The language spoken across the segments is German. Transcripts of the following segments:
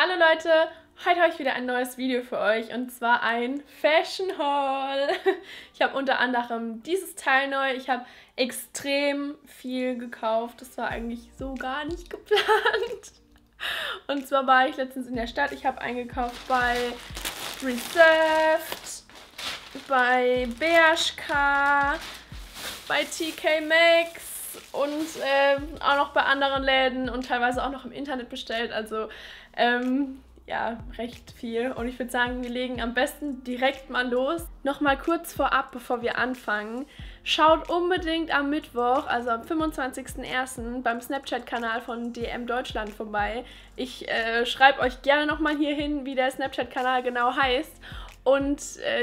Hallo Leute, heute habe ich wieder ein neues Video für euch und zwar ein Fashion Haul. Ich habe unter anderem dieses Teil neu, ich habe extrem viel gekauft, das war eigentlich so gar nicht geplant. Und zwar war ich letztens in der Stadt, ich habe eingekauft bei Reserved, bei Bershka, bei TK Maxx. Und auch noch bei anderen Läden und teilweise auch noch im Internet bestellt, also ja, recht viel. Und ich würde sagen, wir legen am besten direkt mal los. Nochmal kurz vorab, bevor wir anfangen, schaut unbedingt am Mittwoch, also am 25.01. beim Snapchat-Kanal von DM Deutschland vorbei. Ich schreibe euch gerne nochmal hier hin, wie der Snapchat-Kanal genau heißt. Und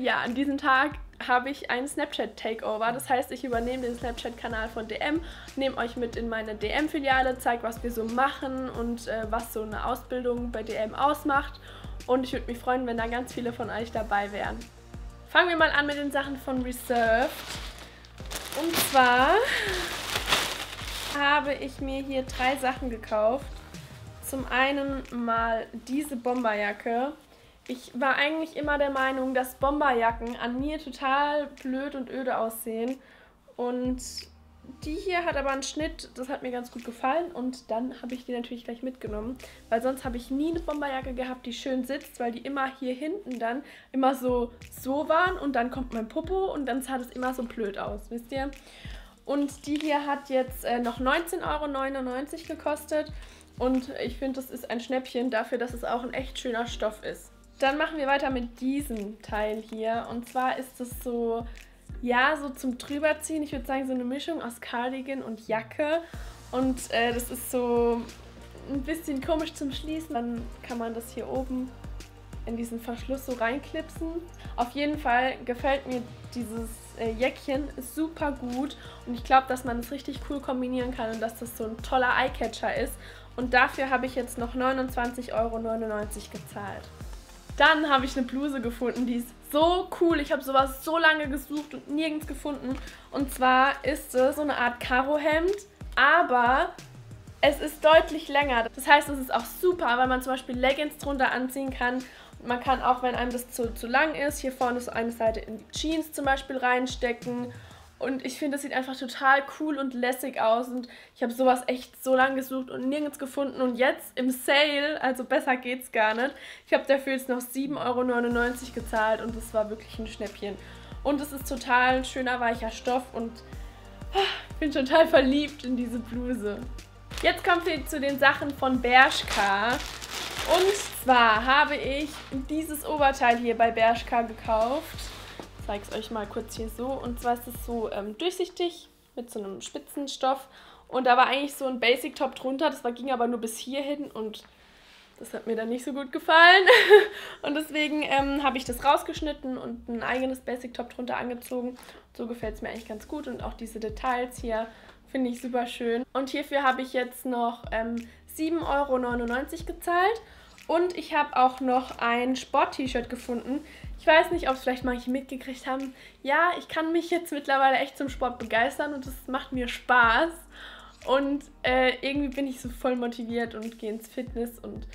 ja, an diesem Tag habe ich einen Snapchat-Takeover. Das heißt, ich übernehme den Snapchat-Kanal von DM, nehme euch mit in meine DM-Filiale, zeige, was wir so machen und was so eine Ausbildung bei DM ausmacht. Und ich würde mich freuen, wenn da ganz viele von euch dabei wären. Fangen wir mal an mit den Sachen von Reserved. Und zwar habe ich mir hier drei Sachen gekauft. Zum einen mal diese Bomberjacke. Ich war eigentlich immer der Meinung, dass Bomberjacken an mir total blöd und öde aussehen. Und die hier hat aber einen Schnitt, das hat mir ganz gut gefallen. Und dann habe ich die natürlich gleich mitgenommen, weil sonst habe ich nie eine Bomberjacke gehabt, die schön sitzt, weil die immer hier hinten dann immer so waren und dann kommt mein Popo und dann sah das immer so blöd aus, wisst ihr? Und die hier hat jetzt noch 19,99 € gekostet und ich finde, das ist ein Schnäppchen dafür, dass es auch ein echt schöner Stoff ist. Dann machen wir weiter mit diesem Teil hier und zwar ist es so, ja, so zum drüberziehen, ich würde sagen so eine Mischung aus Cardigan und Jacke und das ist so ein bisschen komisch zum Schließen, dann kann man das hier oben in diesen Verschluss so reinklipsen. Auf jeden Fall gefällt mir dieses Jäckchen super gut und ich glaube, dass man es richtig cool kombinieren kann und dass das so ein toller Eyecatcher ist und dafür habe ich jetzt noch 29,99 € gezahlt. Dann habe ich eine Bluse gefunden, die ist so cool. Ich habe sowas so lange gesucht und nirgends gefunden. Und zwar ist es so eine Art Karohemd, aber es ist deutlich länger. Das heißt, es ist auch super, weil man zum Beispiel Leggings drunter anziehen kann. Und man kann auch, wenn einem das zu lang ist, hier vorne so eine Seite in die Jeans zum Beispiel reinstecken. Und ich finde, das sieht einfach total cool und lässig aus. Und ich habe sowas echt so lange gesucht und nirgends gefunden. Und jetzt im Sale, also besser geht's gar nicht. Ich habe dafür jetzt noch 7,99 € gezahlt und das war wirklich ein Schnäppchen. Und es ist total ein schöner, weicher Stoff und ich bin total verliebt in diese Bluse. Jetzt kommen wir zu den Sachen von Bershka. Und zwar habe ich dieses Oberteil hier bei Bershka gekauft. Ich zeige es euch mal kurz hier so. Und zwar ist es so durchsichtig mit so einem spitzen Stoff. Und da war eigentlich so ein Basic Top drunter. Das ging aber nur bis hierhin und das hat mir dann nicht so gut gefallen. Und deswegen habe ich das rausgeschnitten und ein eigenes Basic Top drunter angezogen. So gefällt es mir eigentlich ganz gut. Und auch diese Details hier finde ich super schön. Und hierfür habe ich jetzt noch 7,99 € gezahlt. Und ich habe auch noch ein Sport-T-Shirt gefunden. Ich weiß nicht, ob es vielleicht manche mitgekriegt haben. Ja, ich kann mich jetzt mittlerweile echt zum Sport begeistern und das macht mir Spaß. Und irgendwie bin ich so voll motiviert und gehe ins Fitness und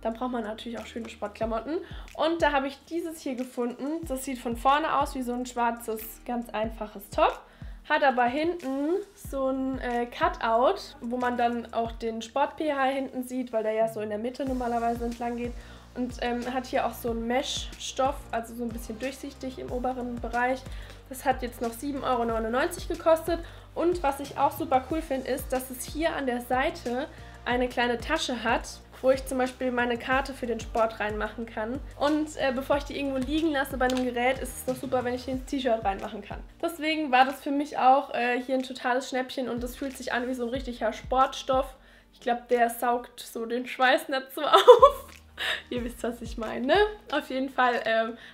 dann braucht man natürlich auch schöne Sportklamotten. Und da habe ich dieses hier gefunden. Das sieht von vorne aus wie so ein schwarzes, ganz einfaches Top. Hat aber hinten so ein Cutout, wo man dann auch den Sport-PH hinten sieht, weil der ja so in der Mitte normalerweise entlang geht. Und hat hier auch so einen Mesh-Stoff, also so ein bisschen durchsichtig im oberen Bereich. Das hat jetzt noch 7,99 € gekostet. Und was ich auch super cool finde, ist, dass es hier an der Seite eine kleine Tasche hat, wo ich zum Beispiel meine Karte für den Sport reinmachen kann. Und bevor ich die irgendwo liegen lasse bei einem Gerät, ist es doch super, wenn ich den T-Shirt reinmachen kann. Deswegen war das für mich auch hier ein totales Schnäppchen und das fühlt sich an wie so ein richtiger Sportstoff. Ich glaube, der saugt so den Schweiß nicht so auf. Ihr wisst, was ich meine, ne? Auf jeden Fall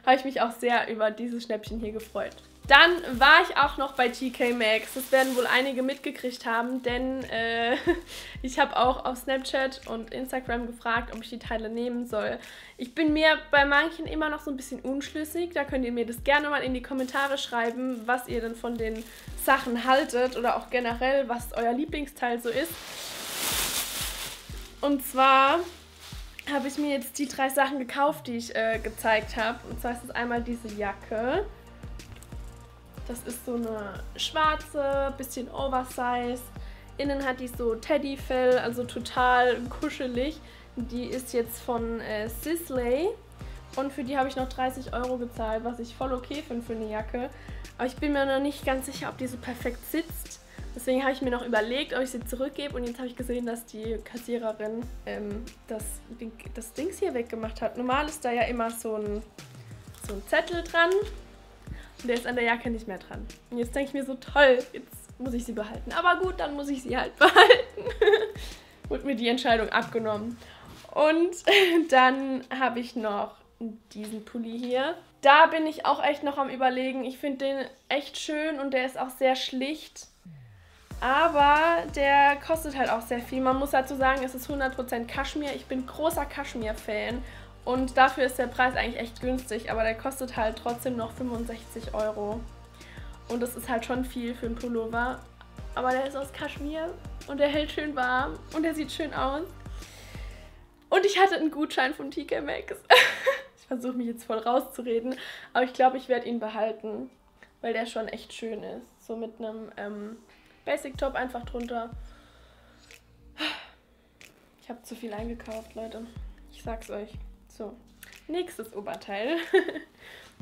habe ich mich auch sehr über dieses Schnäppchen hier gefreut. Dann war ich auch noch bei TK Maxx. Das werden wohl einige mitgekriegt haben, denn ich habe auch auf Snapchat und Instagram gefragt, ob ich die Teile nehmen soll. Ich bin mir bei manchen immer noch so ein bisschen unschlüssig. Da könnt ihr mir das gerne mal in die Kommentare schreiben, was ihr denn von den Sachen haltet oder auch generell, was euer Lieblingsteil so ist. Und zwar habe ich mir jetzt die drei Sachen gekauft, die ich gezeigt habe. Und zwar ist es einmal diese Jacke. Das ist so eine schwarze, bisschen oversized. Innen hat die so Teddyfell, also total kuschelig. Die ist jetzt von Sisley. Und für die habe ich noch 30 € gezahlt, was ich voll okay finde für eine Jacke. Aber ich bin mir noch nicht ganz sicher, ob die so perfekt sitzt. Deswegen habe ich mir noch überlegt, ob ich sie zurückgebe. Und jetzt habe ich gesehen, dass die Kassiererin das Dings hier weggemacht hat. Normal ist da ja immer so ein Zettel dran. Und der ist an der Jacke nicht mehr dran. Und jetzt denke ich mir so, toll, jetzt muss ich sie behalten. Aber gut, dann muss ich sie halt behalten. Wurde mir die Entscheidung abgenommen. Und dann habe ich noch diesen Pulli hier. Da bin ich auch echt noch am Überlegen. Ich finde den echt schön und der ist auch sehr schlicht. Aber der kostet halt auch sehr viel. Man muss dazu sagen, es ist 100% Kaschmir. Ich bin großer Kaschmir-Fan. Und dafür ist der Preis eigentlich echt günstig. Aber der kostet halt trotzdem noch 65 €. Und das ist halt schon viel für einen Pullover. Aber der ist aus Kaschmir und der hält schön warm. Und der sieht schön aus. Und ich hatte einen Gutschein von TK Maxx. Ich versuche mich jetzt voll rauszureden. Aber ich glaube, ich werde ihn behalten. Weil der schon echt schön ist. So mit einem Basic Top einfach drunter. Ich habe zu viel eingekauft, Leute. Ich sag's euch. So, nächstes Oberteil.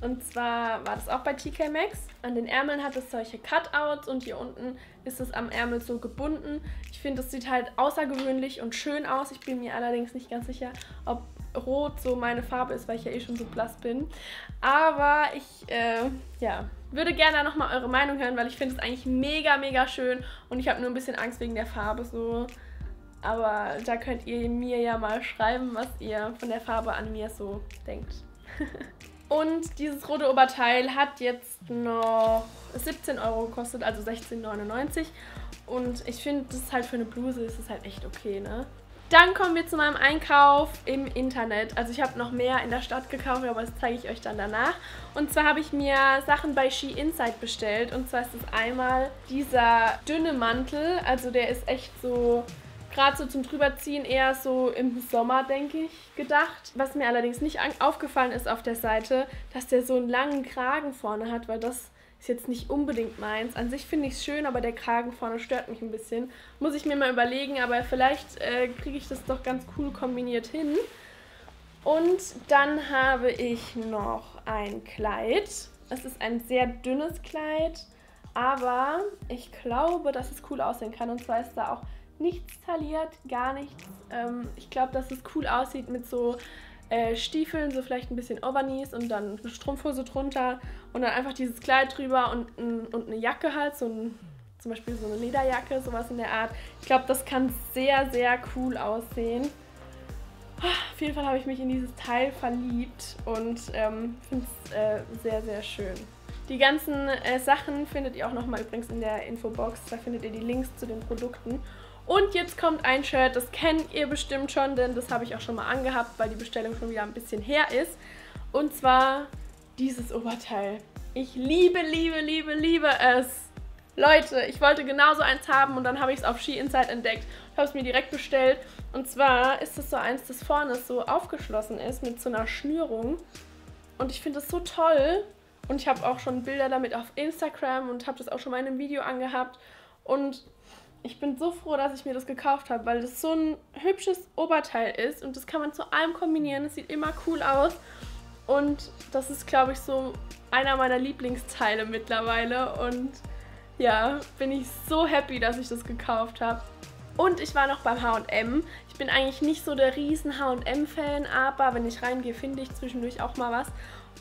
Und zwar war das auch bei TK Maxx. An den Ärmeln hat es solche Cutouts und hier unten ist es am Ärmel so gebunden. Ich finde, das sieht halt außergewöhnlich und schön aus. Ich bin mir allerdings nicht ganz sicher, ob Rot so meine Farbe ist, weil ich ja eh schon so blass bin. Aber ich würde gerne nochmal eure Meinung hören, weil ich finde es eigentlich mega, mega schön. Und ich habe nur ein bisschen Angst wegen der Farbe so. Aber da könnt ihr mir ja mal schreiben, was ihr von der Farbe an mir so denkt. Und dieses rote Oberteil hat jetzt noch 17 € gekostet, also 16,99 €. Und ich finde, das ist halt für eine Bluse, ist das halt echt okay, ne? Dann kommen wir zu meinem Einkauf im Internet. Also ich habe noch mehr in der Stadt gekauft, aber das zeige ich euch dann danach. Und zwar habe ich mir Sachen bei Sheinside bestellt. Und zwar ist es einmal dieser dünne Mantel. Also der ist echt so, gerade so zum Drüberziehen, eher so im Sommer, denke ich, gedacht. Was mir allerdings nicht aufgefallen ist auf der Seite, dass der so einen langen Kragen vorne hat, weil das ist jetzt nicht unbedingt meins. An sich finde ich es schön, aber der Kragen vorne stört mich ein bisschen. Muss ich mir mal überlegen, aber vielleicht kriege ich das doch ganz cool kombiniert hin. Und dann habe ich noch ein Kleid. Es ist ein sehr dünnes Kleid, aber ich glaube, dass es cool aussehen kann. Und zwar ist da auch nichts tailliert, gar nichts. Ich glaube, dass es cool aussieht mit so Stiefeln, so vielleicht ein bisschen Overknees und dann eine Strumpfhose drunter und dann einfach dieses Kleid drüber und eine Jacke halt, zum Beispiel so eine Lederjacke, sowas in der Art. Ich glaube, das kann sehr, sehr cool aussehen. Auf jeden Fall habe ich mich in dieses Teil verliebt und finde es sehr, sehr schön. Die ganzen Sachen findet ihr auch nochmal übrigens in der Infobox. Da findet ihr die Links zu den Produkten. Und jetzt kommt ein Shirt, das kennt ihr bestimmt schon, denn das habe ich auch schon mal angehabt, weil die Bestellung schon wieder ein bisschen her ist. Und zwar dieses Oberteil. Ich liebe, liebe, liebe, liebe es. Leute, ich wollte genauso eins haben und dann habe ich es auf Sheinside entdeckt. Ich habe es mir direkt bestellt. Und zwar ist es so eins, das vorne so aufgeschlossen ist mit so einer Schnürung. Und ich finde es so toll. Und ich habe auch schon Bilder damit auf Instagram und habe das auch schon mal in einem Video angehabt. Und ich bin so froh, dass ich mir das gekauft habe, weil das so ein hübsches Oberteil ist. Und das kann man zu allem kombinieren. Es sieht immer cool aus. Und das ist, glaube ich, so einer meiner Lieblingsteile mittlerweile. Und ja, bin ich so happy, dass ich das gekauft habe. Und ich war noch beim H&M. Ich bin eigentlich nicht so der riesen H&M-Fan, aber wenn ich reingehe, finde ich zwischendurch auch mal was.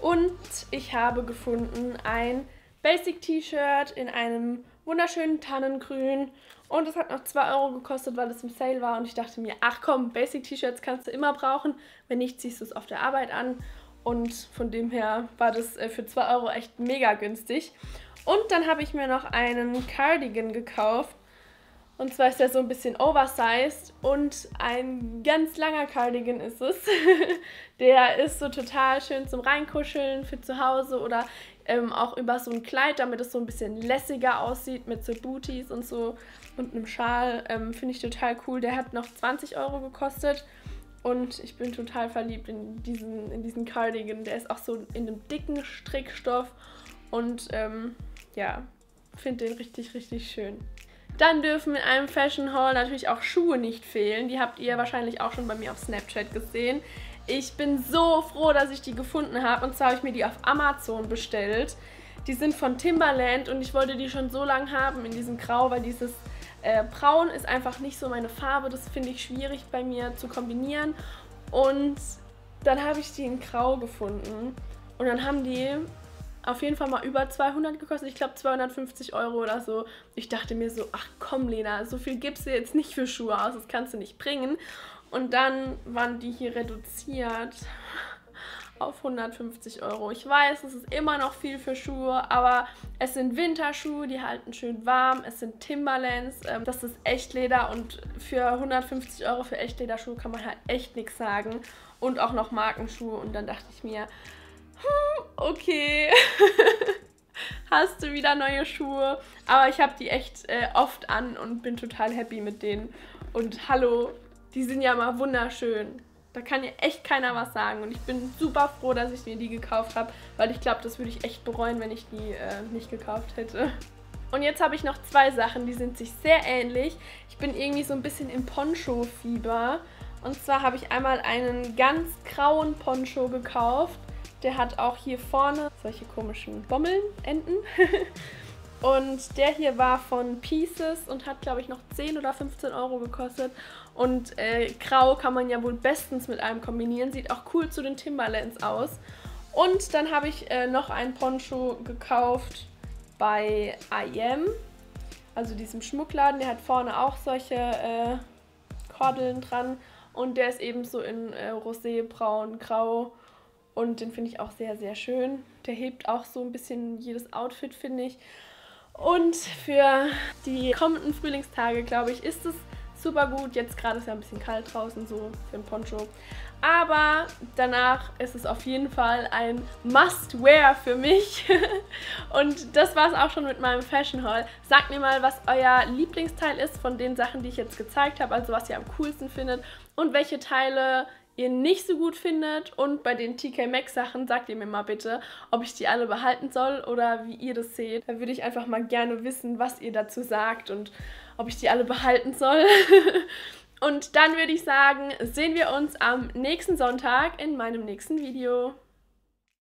Und ich habe gefunden ein Basic-T-Shirt in einem wunderschönen Tannengrün. Und es hat noch 2 € gekostet, weil es im Sale war. Und ich dachte mir, ach komm, Basic-T-Shirts kannst du immer brauchen. Wenn nicht, ziehst du es auf der Arbeit an. Und von dem her war das für 2 € echt mega günstig. Und dann habe ich mir noch einen Cardigan gekauft. Und zwar ist der so ein bisschen oversized und ein ganz langer Cardigan ist es. Der ist so total schön zum Reinkuscheln für zu Hause oder auch über so ein Kleid, damit es so ein bisschen lässiger aussieht mit so Booties und so und einem Schal. Finde ich total cool. Der hat noch 20 € gekostet Und ich bin total verliebt in diesen Cardigan. Der ist auch so in einem dicken Strickstoff. Und ja, finde den richtig, richtig schön. Dann dürfen in einem Fashion Haul natürlich auch Schuhe nicht fehlen. Die habt ihr wahrscheinlich auch schon bei mir auf Snapchat gesehen. Ich bin so froh, dass ich die gefunden habe. Und zwar habe ich mir die auf Amazon bestellt. Die sind von Timberland und ich wollte die schon so lange haben in diesem Grau, weil dieses Braun ist einfach nicht so meine Farbe. Das finde ich schwierig bei mir zu kombinieren. Und dann habe ich die in Grau gefunden. Und dann haben die auf jeden Fall mal über 200 gekostet. Ich glaube 250 € oder so. Ich dachte mir so, ach komm Lena, so viel gibst du jetzt nicht für Schuhe aus. Das kannst du nicht bringen. Und dann waren die hier reduziert auf 150 €. Ich weiß, es ist immer noch viel für Schuhe, aber es sind Winterschuhe, die halten schön warm. Es sind Timberlands, das ist Echtleder und für 150 € für Echtlederschuhe kann man halt echt nichts sagen. Und auch noch Markenschuhe und dann dachte ich mir, okay, hast du wieder neue Schuhe. Aber ich habe die echt oft an und bin total happy mit denen. Und hallo, die sind ja mal wunderschön. Da kann ja echt keiner was sagen. Und ich bin super froh, dass ich mir die gekauft habe, weil ich glaube, das würde ich echt bereuen, wenn ich die nicht gekauft hätte. Und jetzt habe ich noch zwei Sachen, die sind sich sehr ähnlich. Ich bin irgendwie so ein bisschen im Poncho-Fieber. Und zwar habe ich einmal einen ganz grauen Poncho gekauft. Der hat auch hier vorne solche komischen Bommeln, Enden. Und der hier war von Pieces und hat, glaube ich, noch 10 oder 15 € gekostet. Und grau kann man ja wohl bestens mit allem kombinieren. Sieht auch cool zu den Timberlands aus. Und dann habe ich noch einen Poncho gekauft bei I.M. Also diesem Schmuckladen. Der hat vorne auch solche Kordeln dran. Und der ist eben so in Rosé, Braun, Grau. Und den finde ich auch sehr, sehr schön. Der hebt auch so ein bisschen jedes Outfit, finde ich. Und für die kommenden Frühlingstage, glaube ich, ist es super gut. Jetzt gerade ist ja ein bisschen kalt draußen, so für ein Poncho. Aber danach ist es auf jeden Fall ein Must-Wear für mich. Und das war es auch schon mit meinem Fashion Haul. Sagt mir mal, was euer Lieblingsteil ist von den Sachen, die ich jetzt gezeigt habe. Also was ihr am coolsten findet und welche Teile ihr nicht so gut findet. Und bei den TK Maxx Sachen sagt ihr mir mal bitte, ob ich die alle behalten soll oder wie ihr das seht. Da würde ich einfach mal gerne wissen, was ihr dazu sagt und ob ich die alle behalten soll. Und dann würde ich sagen, sehen wir uns am nächsten Sonntag in meinem nächsten Video.